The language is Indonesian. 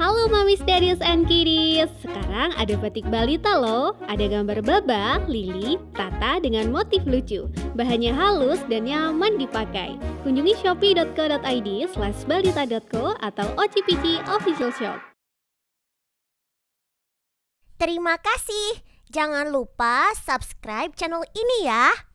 Halo Mommy's Diaries and Kiddies. Sekarang ada batik balita loh. Ada gambar Baba, Lili, Tata dengan motif lucu. Bahannya halus dan nyaman dipakai. Kunjungi shopee.co.id/balita.co atau Ocipici Official Shop. Terima kasih. Jangan lupa subscribe channel ini ya.